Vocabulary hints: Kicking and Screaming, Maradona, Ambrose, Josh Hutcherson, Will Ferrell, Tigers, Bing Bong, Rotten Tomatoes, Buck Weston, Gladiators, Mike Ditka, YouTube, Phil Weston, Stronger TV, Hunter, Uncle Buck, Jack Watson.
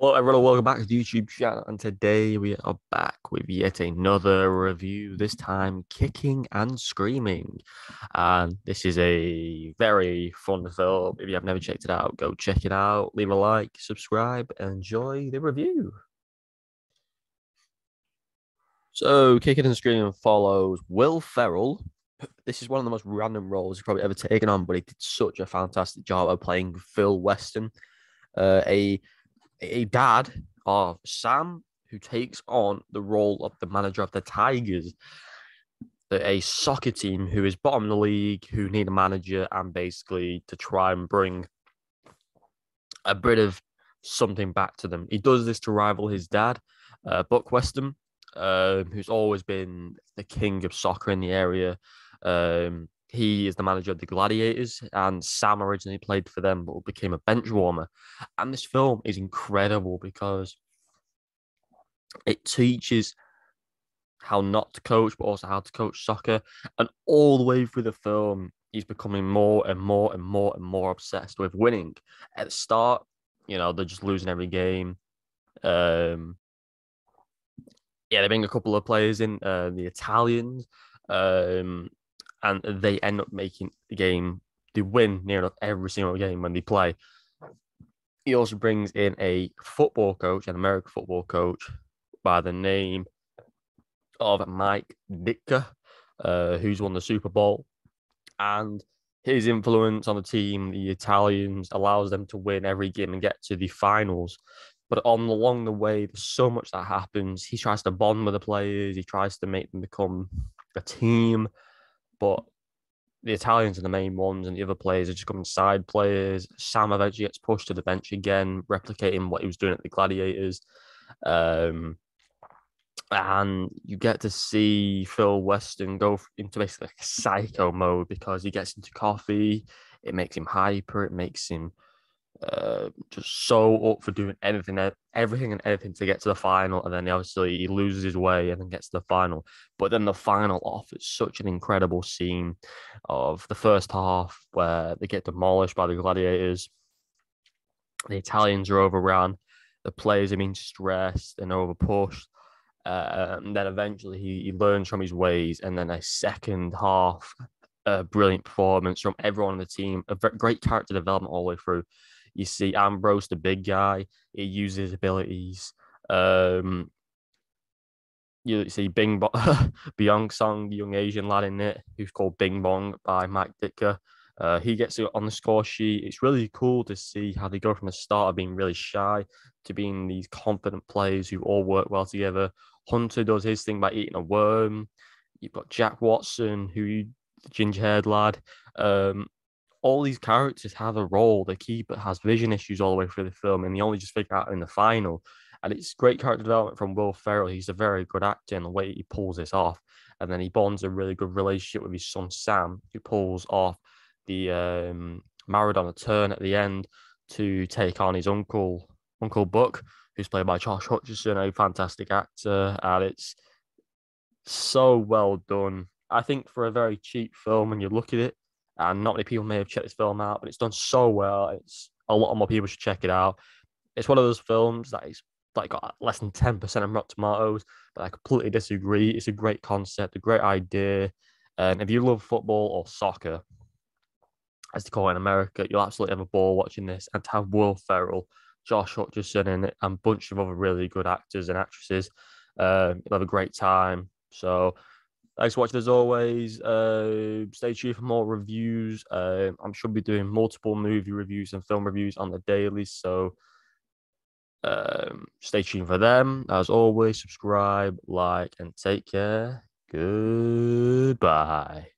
Hello everyone, welcome back to the YouTube channel, and today we are back with yet another review, this time Kicking and Screaming. And this is a very fun film. If you have never checked it out, go check it out, leave a like, subscribe, and enjoy the review. So Kicking and Screaming follows Will Ferrell. This is one of the most random roles he's probably ever taken on, but he did such a fantastic job of playing Phil Weston, a dad of Sam who takes on the role of the manager of the Tigers, a soccer team who is bottom of the league, who need a manager, and basically to try and bring a bit of something back to them. He does this to rival his dad, Buck Weston, who's always been the king of soccer in the area. He is the manager of the Gladiators, and Sam originally played for them but became a bench warmer. And this film is incredible because it teaches how not to coach, but also how to coach soccer. And all the way through the film, he's becoming more and more obsessed with winning. At the start, you know, they're just losing every game. Yeah, they bring a couple of players in, the Italians, and they end up making the game. They win near enough every single game when they play. He also brings in a football coach, an American football coach by the name of Mike Ditka, who's won the Super Bowl. And his influence on the team, the Italians, allows them to win every game and get to the finals. But along the way, there's so much that happens. He tries to bond with the players. He tries to make them become a team. But the Italians are the main ones, and the other players are just becoming side players. Sam eventually gets pushed to the bench again, replicating what he was doing at the Gladiators. And you get to see Phil Weston go into basically like psycho mode because he gets into coffee. It makes him hyper. It makes him just so up for doing everything to get to the final, and then obviously he loses his way and then gets to the final. But then the final offers such an incredible scene of the first half where they get demolished by the Gladiators. The Italians are overrun, the players are being stressed and overpushed, and then eventually he learns from his ways, and then a second half, a brilliant performance from everyone on the team, a great character development all the way through. You see Ambrose, the big guy, he uses his abilities. You see Bing Bong, the young Asian lad in it, who's called Bing Bong by Mike Ditka. He gets it on the score sheet. It's really cool to see how they go from the start of being really shy to being these confident players who all work well together. Hunter does his thing by eating a worm. You've got Jack Watson, the ginger-haired lad. All these characters have a role. The keeper has vision issues all the way through the film, and they only just figure out in the final. And it's great character development from Will Ferrell. He's a very good actor, and the way he pulls this off. And then he bonds a really good relationship with his son, Sam, who pulls off the Maradona turn at the end to take on his Uncle Buck, who's played by Josh Hutcherson, a fantastic actor. And it's so well done. I think for a very cheap film, when you look at it, and not many people may have checked this film out, but it's done so well. It's a lot more people should check it out. It's one of those films that is like got less than 10% on Rotten Tomatoes, but I completely disagree. It's a great concept, a great idea, and if you love football or soccer, as they call it in America, you'll absolutely have a ball watching this. And to have Will Ferrell, Josh Hutcherson in it, and a bunch of other really good actors and actresses, you'll have a great time. So thanks for watching as always. Stay tuned for more reviews. I'm sure we'll be doing multiple movie reviews and film reviews on the daily. So stay tuned for them. As always, subscribe, like, and take care. Goodbye.